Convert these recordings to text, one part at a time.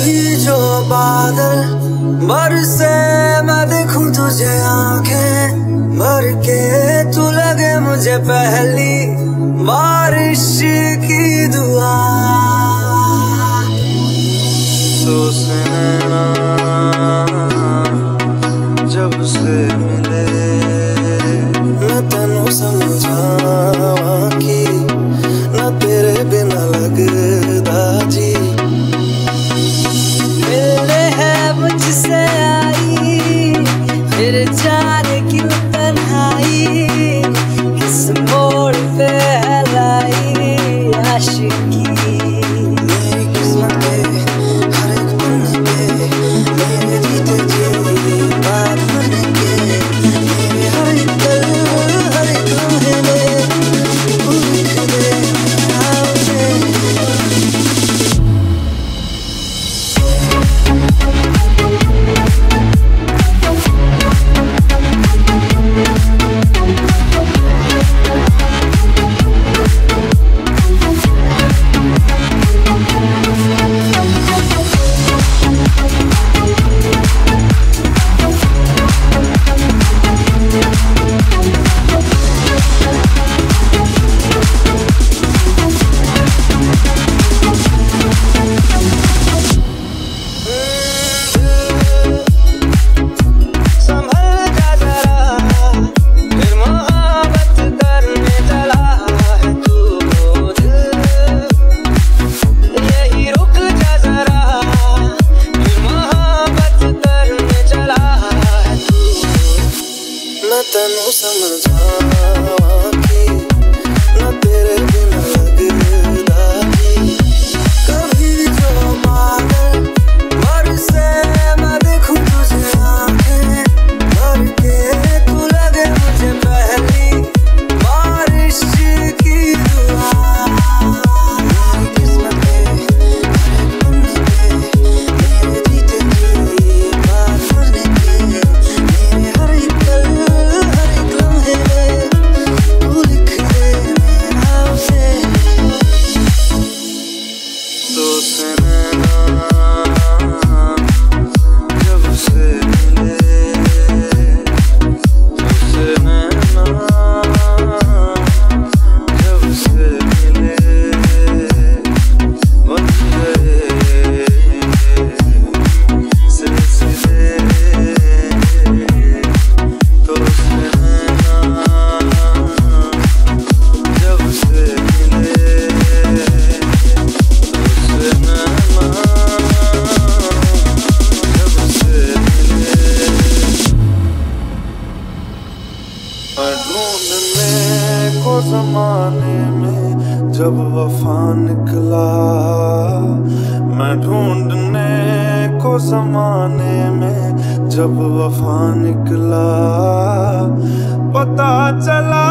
ही जो बादल मर से मैं देखूं तुझे आंखें मर के तू लगे मुझे पहली बारिश की दुआ तो सुनना जब से मिले मैं तनु समझा कि ना तेरे बिना लगता जी मुझसे आई फिर जाने क्यों तन्हाई किस मोड़ पे है लाई आशिकी मेरी किस्मत पे हर एक पल पे मेरे जीते जी बात बन के मेरे हर एक पल हर एक लम्हे में भूख दे आओ तनु समझा कि ना तेरे बिना लगता जी कभी जो बादल मर से मैं देखूं तुझे आंखें भर के तू लगे मुझे पहली बारिश की दुआ मेरी किस्मत पे हर एक पन्ने पे मेरे जीते जी बात बन के मेरे हर एक पल ढूंढने को ज़माने में जब वफ़ा निकला मैं ढूंढने को ज़माने में जब वफ़ा निकला पता चला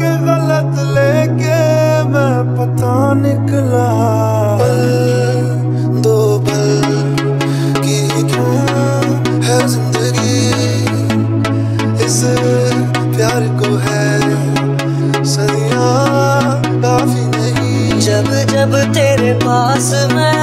कि गलत लेके मैं पता निकला पल दो पल की क्यों है ज़िंदगी इस प्यार को है सदियाँ काफी नहीं जब जब तेरे पास मैं